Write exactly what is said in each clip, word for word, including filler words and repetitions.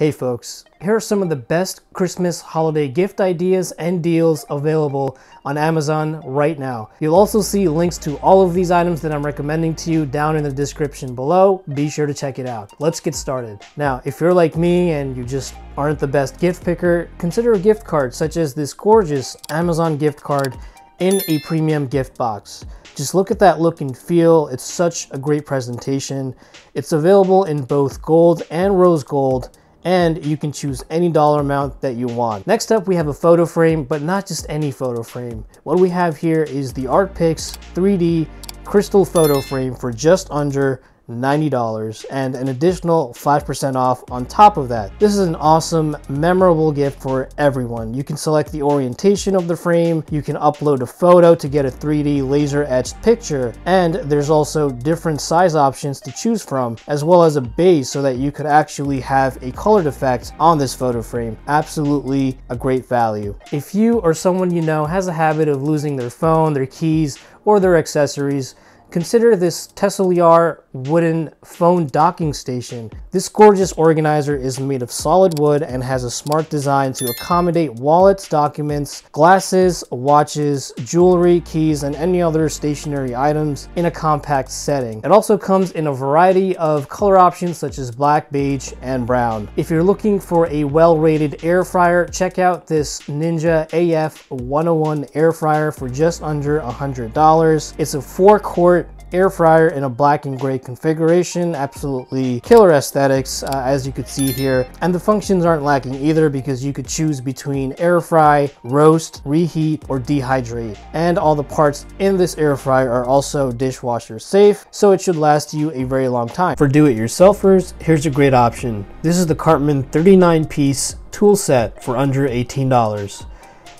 Hey folks, here are some of the best Christmas holiday gift ideas and deals available on Amazon right now. You'll also see links to all of these items that I'm recommending to you down in the description below. Be sure to check it out. Let's get started. Now, if you're like me and you just aren't the best gift picker, consider a gift card such as this gorgeous Amazon gift card in a premium gift box. Just look at that look and feel. It's such a great presentation. It's available in both gold and rose gold, and you can choose any dollar amount that you want. Next up, we have a photo frame, but not just any photo frame. What we have here is the ArtPix three D Crystal Photo Frame for just under ninety dollars and an additional five percent off on top of that. This is an awesome, memorable gift for everyone. You can select the orientation of the frame, you can upload a photo to get a three D laser etched picture, and there's also different size options to choose from, as well as a base so that you could actually have a colored effect on this photo frame. Absolutely a great value. If you or someone you know has a habit of losing their phone, their keys, or their accessories, consider this TESLYAR wooden phone docking station. This gorgeous organizer is made of solid wood and has a smart design to accommodate wallets, documents, glasses, watches, jewelry, keys, and any other stationary items in a compact setting. It also comes in a variety of color options such as black, beige, and brown. If you're looking for a well-rated air fryer, check out this Ninja A F one oh one air fryer for just under one hundred dollars. It's a four-quart air fryer in a black and gray configuration. Absolutely killer aesthetics, uh, as you could see here, and the functions aren't lacking either, because you could choose between air fry, roast, reheat, or dehydrate, and all the parts in this air fryer are also dishwasher safe, so it should last you a very long time. For do-it-yourselfers, here's a great option. This is the Cartman thirty-nine piece tool set for under eighteen dollars.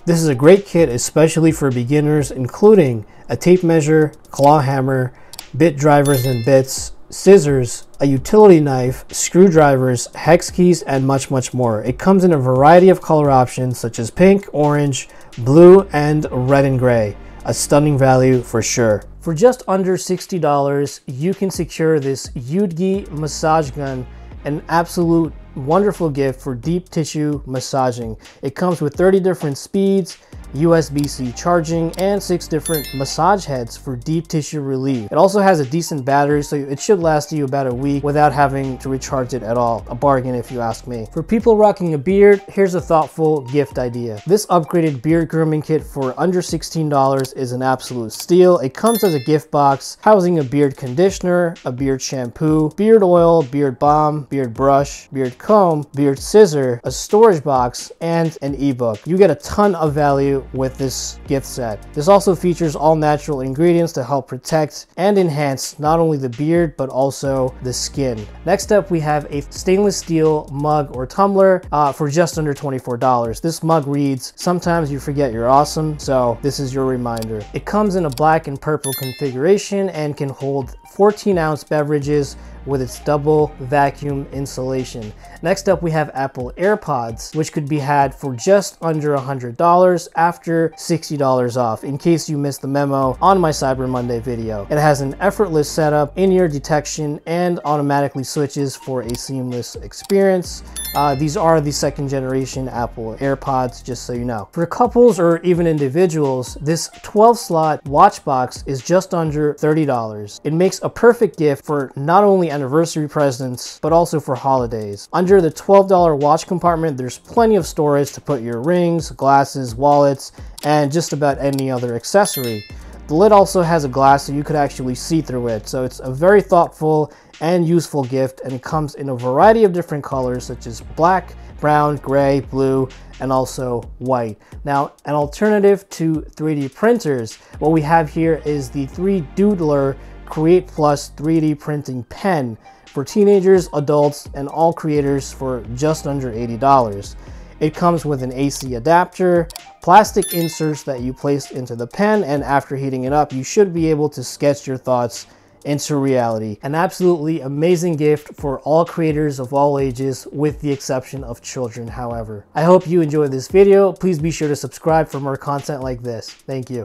This is a great kit, especially for beginners, including a tape measure, claw hammer, bit drivers and bits, scissors, a utility knife, screwdrivers, hex keys, and much, much more. It comes in a variety of color options such as pink, orange, blue, and red and gray. A stunning value for sure. For just under sixty dollars, you can secure this Yudgi massage gun, an absolute wonderful gift for deep tissue massaging. It comes with thirty different speeds, U S B C charging, and six different massage heads for deep tissue relief. It also has a decent battery, so it should last you about a week without having to recharge it at all. A bargain, if you ask me. For people rocking a beard, here's a thoughtful gift idea. This upgraded beard grooming kit for under sixteen dollars is an absolute steal. It comes as a gift box housing a beard conditioner, a beard shampoo, beard oil, beard balm, beard brush, beard comb, beard scissor, a storage box, and an ebook. You get a ton of value with this gift set. This also features all natural ingredients to help protect and enhance not only the beard but also the skin. Next up, we have a stainless steel mug or tumbler uh, for just under twenty-four dollars. This mug reads, "Sometimes you forget you're awesome, so this is your reminder." It comes in a black and purple configuration and can hold fourteen ounce beverages with its double vacuum insulation. Next up, we have Apple AirPods, which could be had for just under one hundred dollars after sixty dollars off, in case you missed the memo on my Cyber Monday video. It has an effortless setup, in-ear detection, and automatically switches for a seamless experience. Uh, these are the second generation Apple AirPods, just so you know. For couples or even individuals, this twelve slot watch box is just under thirty dollars. It makes a perfect gift for not only anniversary presents but also for holidays. Under the twelve dollar watch compartment, there's plenty of storage to put your rings, glasses, wallets, and just about any other accessory. The lid also has a glass so you could actually see through it, so it's a very thoughtful and useful gift, and it comes in a variety of different colors such as black, brown, gray, blue, and also white. Now, an alternative to three D printers, what we have here is the three Doodler Create Plus three D printing pen for teenagers, adults, and all creators for just under eighty dollars. It comes with an A C adapter, plastic inserts that you place into the pen, and after heating it up, you should be able to sketch your thoughts into reality. An absolutely amazing gift for all creators of all ages, with the exception of children, however. I hope you enjoyed this video. Please be sure to subscribe for more content like this. Thank you.